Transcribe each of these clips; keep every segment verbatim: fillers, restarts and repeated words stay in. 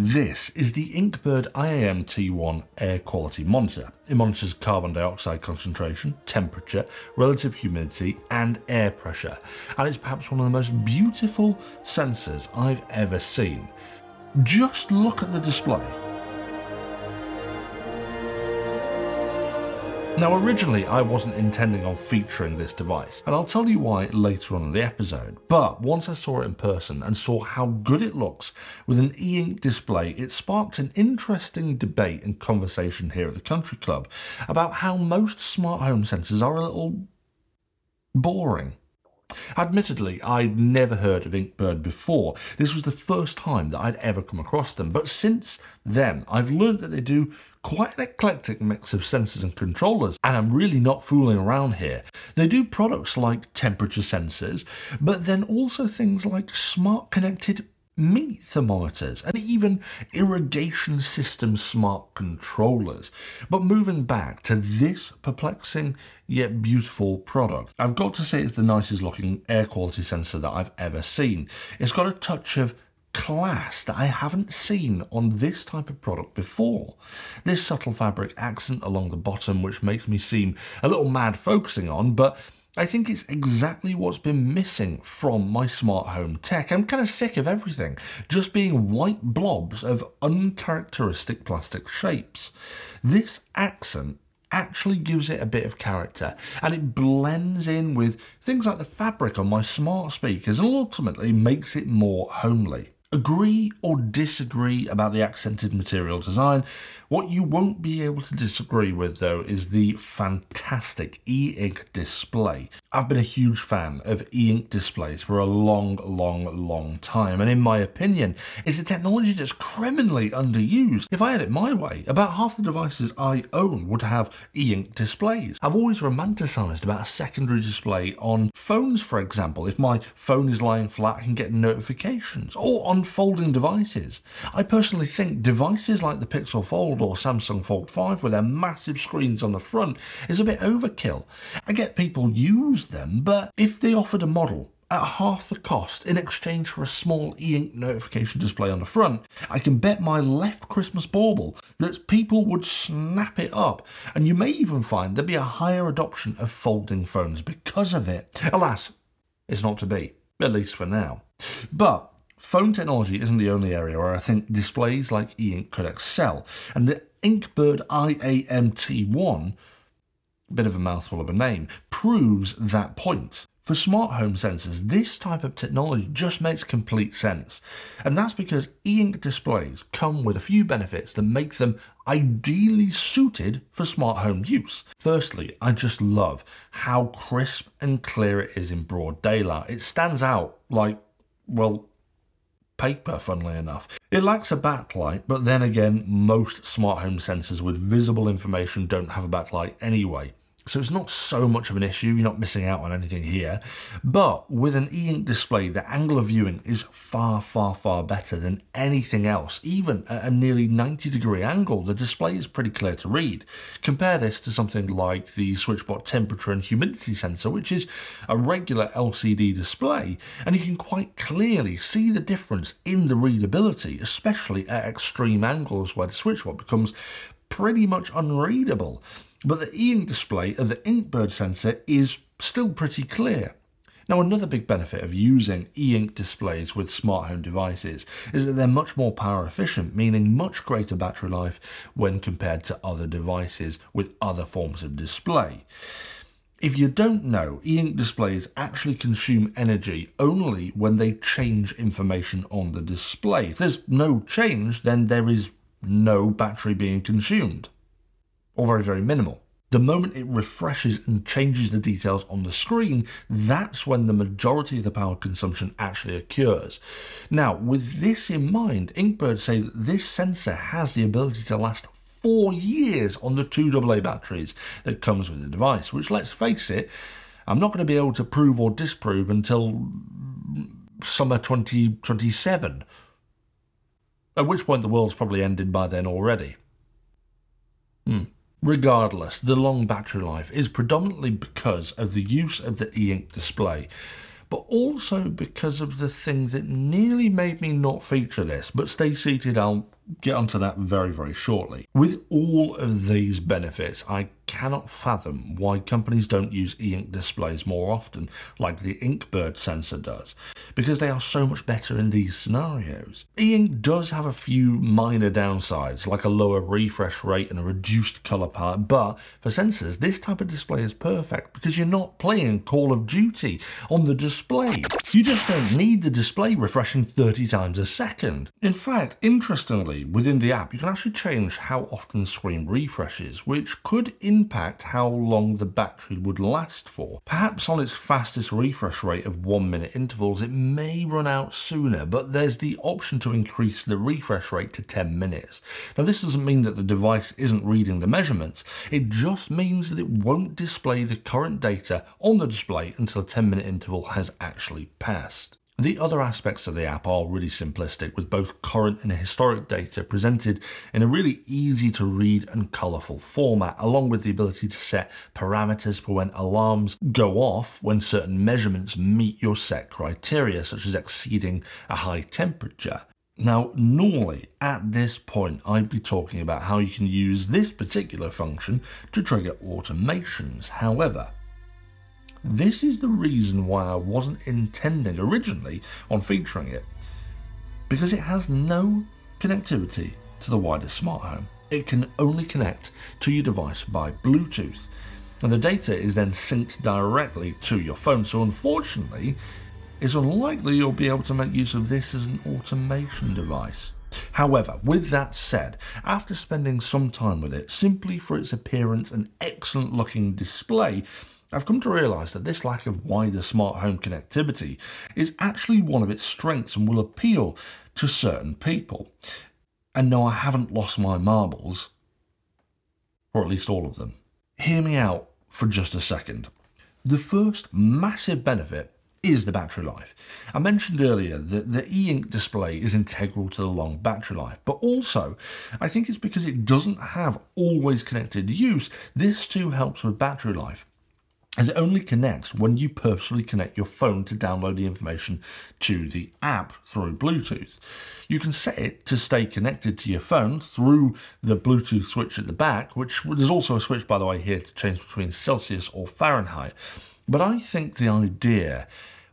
This is the Inkbird I A M T one air quality monitor. It monitors carbon dioxide concentration, temperature, relative humidity and air pressure, and it's perhaps one of the most beautiful sensors I've ever seen. Just look at the display. Now, originally I wasn't intending on featuring this device, and I'll tell you why later on in the episode, but once I saw it in person and saw how good it looks with an e-ink display, it sparked an interesting debate and conversation here at the Country Club about how most smart home sensors are a little boring. Admittedly, I'd never heard of Inkbird before. This was the first time that I'd ever come across them, but since then I've learned that they do quite an eclectic mix of sensors and controllers, and I'm really not fooling around here. They do products like temperature sensors, but then also things like smart connected meat thermometers and even irrigation system smart controllers. But moving back to this perplexing yet beautiful product, I've got to say it's the nicest looking air quality sensor that I've ever seen. It's got a touch of class that I haven't seen on this type of product before. This subtle fabric accent along the bottom, which makes me seem a little mad focusing on, but I think it's exactly what's been missing from my smart home tech. I'm kind of sick of everything just being white blobs of uncharacteristic plastic shapes. This accent actually gives it a bit of character, and it blends in with things like the fabric on my smart speakers and ultimately makes it more homely. Agree or disagree about the accented material design? What you won't be able to disagree with, though, is the fantastic e-ink display. I've been a huge fan of e-ink displays for a long, long, long time, and in my opinion, it's a technology that's criminally underused. If I had it my way, about half the devices I own would have e-ink displays. I've always romanticised about a secondary display on phones, for example. If my phone is lying flat, I can get notifications, or on folding devices. I personally think devices like the Pixel Fold or Samsung Fold five with their massive screens on the front is a bit overkill. I get people use them, but if they offered a model at half the cost in exchange for a small e-ink notification display on the front, I can bet my left Christmas bauble that people would snap it up, and you may even find there'd be a higher adoption of folding phones because of it. Alas, it's not to be, at least for now. But phone technology isn't the only area where I think displays like e-ink could excel, and the Inkbird I A M T one, bit of a mouthful of a name, proves that point. For smart home sensors, this type of technology just makes complete sense, and that's because e-ink displays come with a few benefits that make them ideally suited for smart home use. Firstly, I just love how crisp and clear it is in broad daylight. It stands out like, well, paper, funnily enough. It lacks a backlight, but then again, most smart home sensors with visible information don't have a backlight anyway, so it's not so much of an issue. You're not missing out on anything here. But with an e-ink display, the angle of viewing is far, far, far better than anything else. Even at a nearly ninety degree angle, the display is pretty clear to read. Compare this to something like the SwitchBot temperature and humidity sensor, which is a regular L C D display, and you can quite clearly see the difference in the readability, especially at extreme angles where the SwitchBot becomes pretty much unreadable. But the e-ink display of the Inkbird sensor is still pretty clear. Now, another big benefit of using e-ink displays with smart home devices is that they're much more power efficient, meaning much greater battery life when compared to other devices with other forms of display. If you don't know, e-ink displays actually consume energy only when they change information on the display. If there's no change, then there is no battery being consumed, or very, very minimal. The moment it refreshes and changes the details on the screen, that's when the majority of the power consumption actually occurs. Now, with this in mind, Inkbird say that this sensor has the ability to last four years on the two double A batteries that comes with the device, which, let's face it, I'm not going to be able to prove or disprove until summer twenty twenty-seven, at which point the world's probably ended by then already. Hmm. Regardless, the long battery life is predominantly because of the use of the e-ink display, but also because of the thing that nearly made me not feature this. But stay seated, I'll get onto that very, very shortly. With all of these benefits, I cannot fathom why companies don't use e-ink displays more often, like the Inkbird sensor does, because they are so much better in these scenarios. E-ink does have a few minor downsides, like a lower refresh rate and a reduced color palette, but for sensors, this type of display is perfect because you're not playing Call of Duty on the display. You just don't need the display refreshing thirty times a second. In fact, interestingly, within the app, you can actually change how often the screen refreshes, which could impact how long the battery would last for. Perhaps on its fastest refresh rate of one minute intervals, it may run out sooner, but there's the option to increase the refresh rate to ten minutes. Now, this doesn't mean that the device isn't reading the measurements. It just means that it won't display the current data on the display until a ten minute interval has actually passed. The other aspects of the app are really simplistic, with both current and historic data presented in a really easy to read and colourful format, along with the ability to set parameters for when alarms go off when certain measurements meet your set criteria, such as exceeding a high temperature. Now, normally at this point, I'd be talking about how you can use this particular function to trigger automations. However, this is the reason why I wasn't intending originally on featuring it, because it has no connectivity to the wider smart home. It can only connect to your device by Bluetooth, and the data is then synced directly to your phone. So unfortunately, it's unlikely you'll be able to make use of this as an automation device. However, with that said, after spending some time with it, simply for its appearance and excellent looking display, I've come to realise that this lack of wider smart home connectivity is actually one of its strengths and will appeal to certain people. And no, I haven't lost my marbles, or at least all of them. Hear me out for just a second. The first massive benefit is the battery life. I mentioned earlier that the e-ink display is integral to the long battery life, but also I think it's because it doesn't have always connected use. This too helps with battery life, as it only connects when you purposefully connect your phone to download the information to the app through Bluetooth. You can set it to stay connected to your phone through the Bluetooth switch at the back, which there's also a switch, by the way, here to change between Celsius or Fahrenheit. But I think the idea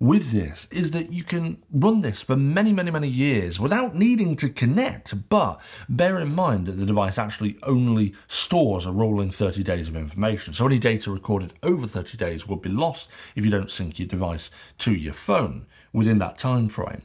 with this is that you can run this for many, many, many years without needing to connect, but bear in mind that the device actually only stores a rolling thirty days of information. So any data recorded over thirty days will be lost if you don't sync your device to your phone within that time frame.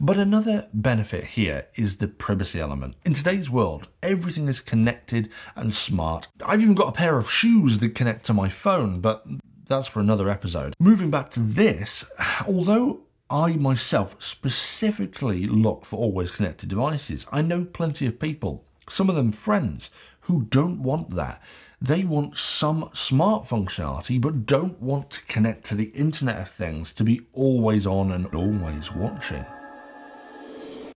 But another benefit here is the privacy element. In today's world, everything is connected and smart. I've even got a pair of shoes that connect to my phone, but that's for another episode. Moving back to this, although I myself specifically look for always connected devices, I know plenty of people, some of them friends, who don't want that. They want some smart functionality, but don't want to connect to the Internet of Things to be always on and always watching.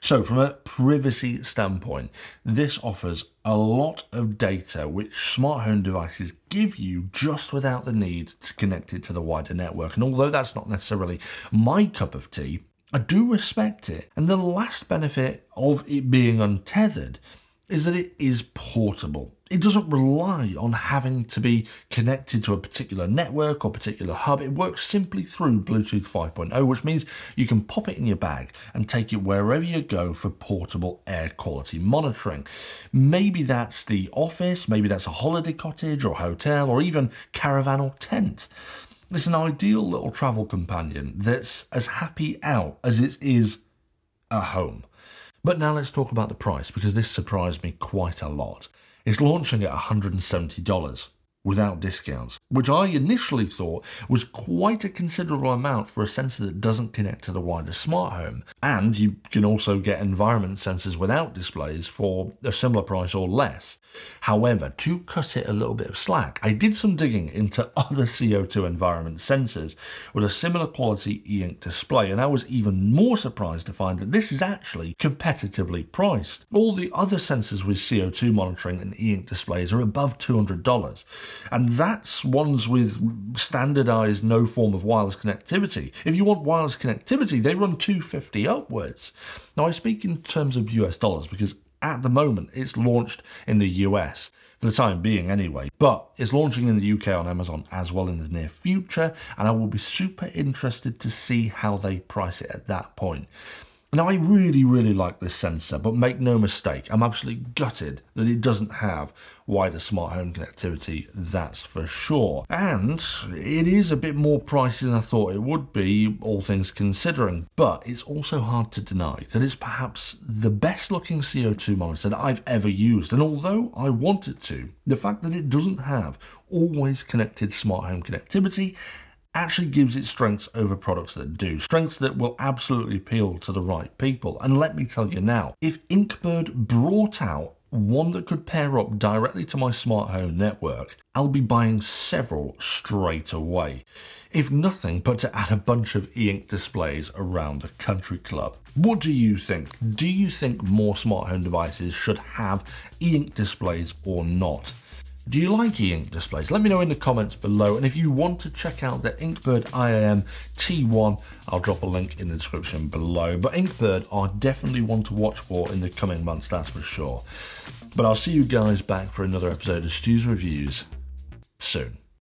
So from a privacy standpoint, this offers a lot of data which smart home devices give you just without the need to connect it to the wider network. And although that's not necessarily my cup of tea, I do respect it. And the last benefit of it being untethered is that it is portable. It doesn't rely on having to be connected to a particular network or particular hub. It works simply through Bluetooth five point oh, which means you can pop it in your bag and take it wherever you go for portable air quality monitoring. Maybe that's the office, maybe that's a holiday cottage or hotel, or even caravan or tent. It's an ideal little travel companion that's as happy out as it is at home. But now let's talk about the price, because this surprised me quite a lot. It's launching at one hundred seventy dollars without discounts, which I initially thought was quite a considerable amount for a sensor that doesn't connect to the wider smart home. And you can also get environment sensors without displays for a similar price or less. However, to cut it a little bit of slack, I did some digging into other C O two environment sensors with a similar quality e-ink display, and I was even more surprised to find that this is actually competitively priced. All the other sensors with C O two monitoring and e-ink displays are above two hundred dollars. And that's ones with standardized no form of wireless connectivity. If you want wireless connectivity, they run two fifty upwards. Now, I speak in terms of U S dollars because at the moment it's launched in the U S, for the time being anyway, but it's launching in the U K on Amazon as well in the near future, and I will be super interested to see how they price it at that point. Now, I really, really like this sensor, but make no mistake, I'm absolutely gutted that it doesn't have wider smart home connectivity, that's for sure. And it is a bit more pricey than I thought it would be, all things considering, but it's also hard to deny that it's perhaps the best looking C O two monitor that I've ever used. And although I want it to, the fact that it doesn't have always connected smart home connectivity actually gives it strengths over products that do, strengths that will absolutely appeal to the right people. And let me tell you now, if Inkbird brought out one that could pair up directly to my smart home network, I'll be buying several straight away, if nothing but to add a bunch of e-ink displays around the country club. What do you think? Do you think more smart home devices should have e-ink displays or not? Do you like e-ink displays? Let me know in the comments below. And if you want to check out the Inkbird I A M T one, I'll drop a link in the description below. But Inkbird are definitely one to watch for in the coming months, that's for sure. But I'll see you guys back for another episode of Stu's Reviews soon.